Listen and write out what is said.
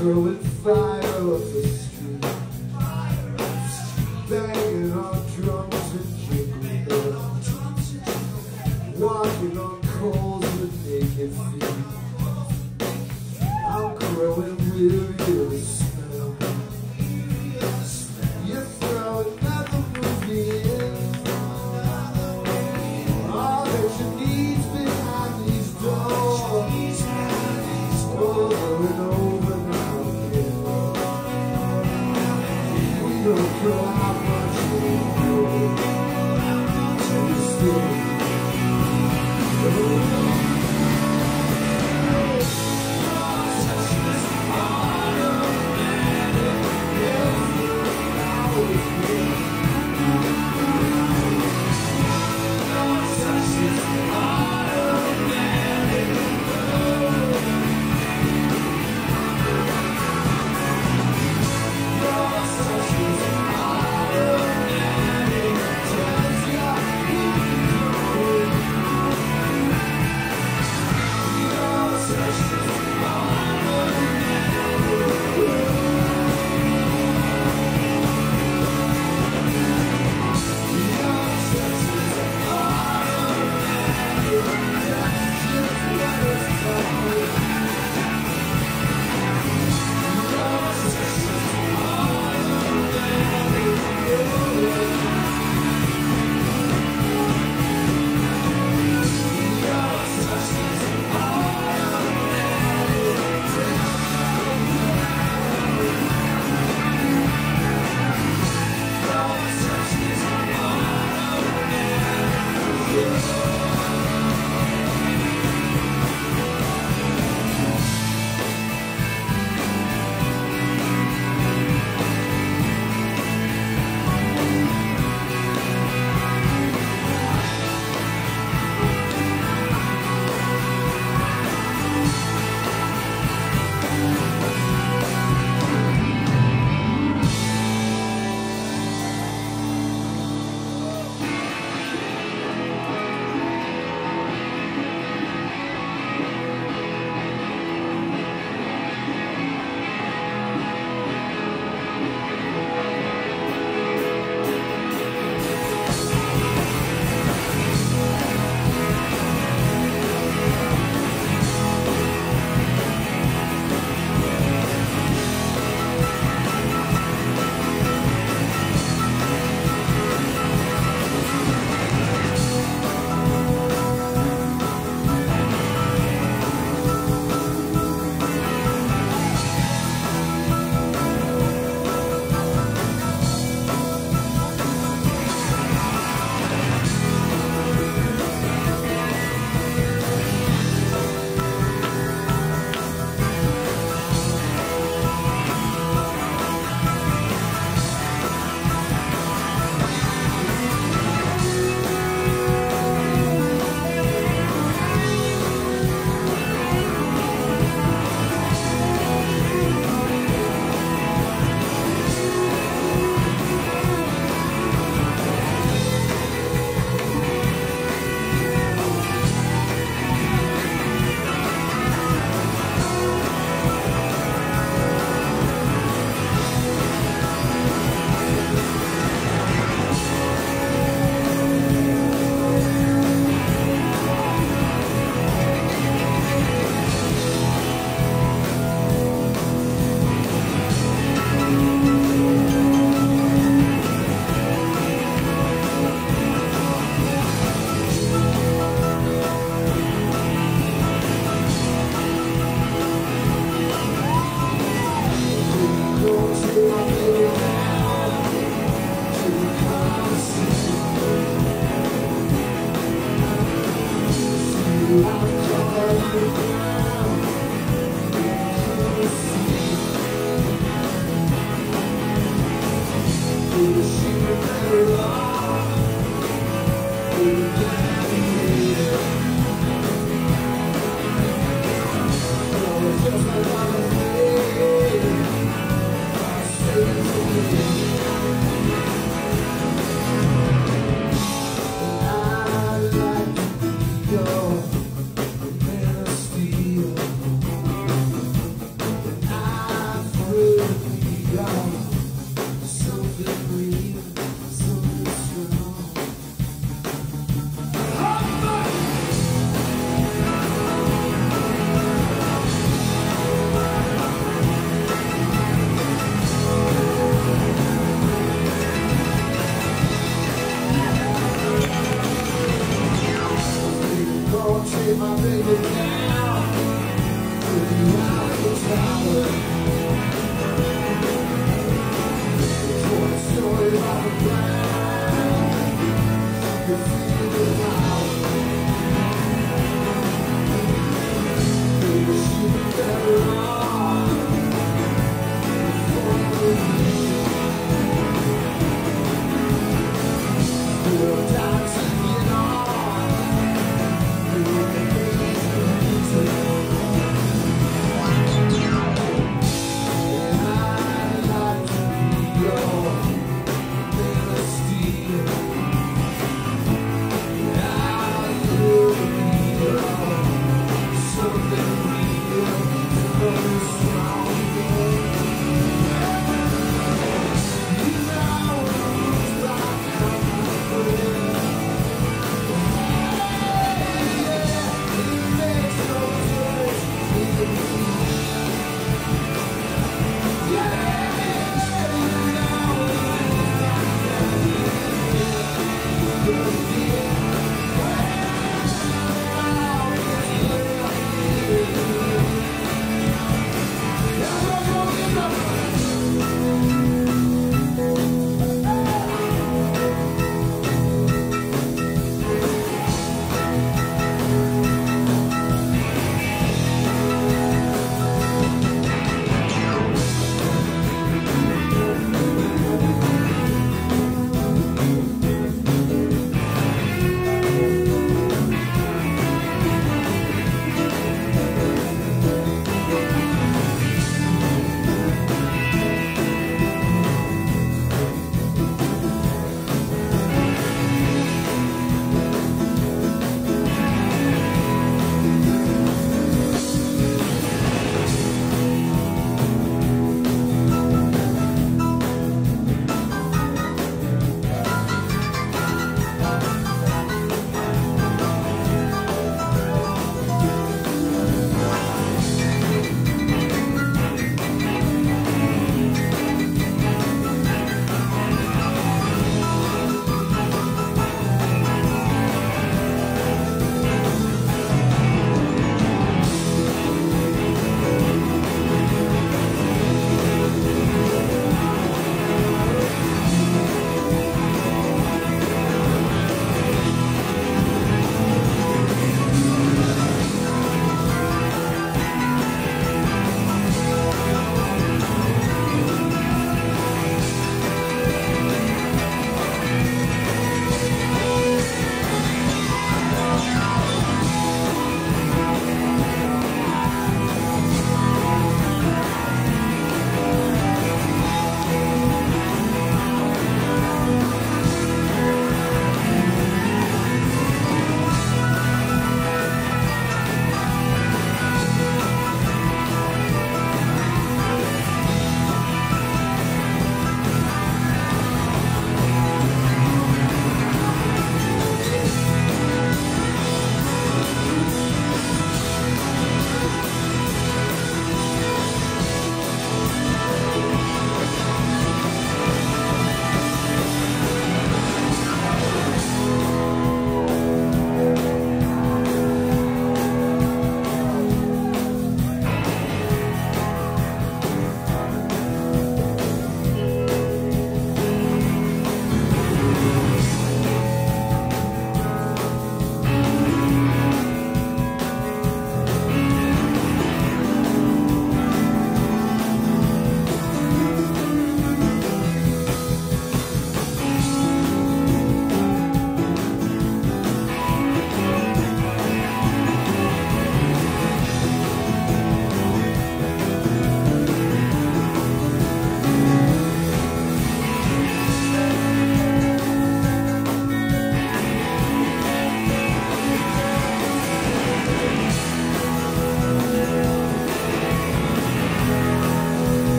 throwing fire up the street, banging on drums and kicking drums, walking on coals with naked feet. I'm growing weary of the smell. You throw another movie in, all that you need's behind these doors, over and over. I don't know how much you know to this day. I my baby down to the Eiffel Tower. Toy Story on the ground, you can see the power. Baby, shoot better on before you leave. Your time's hanging on.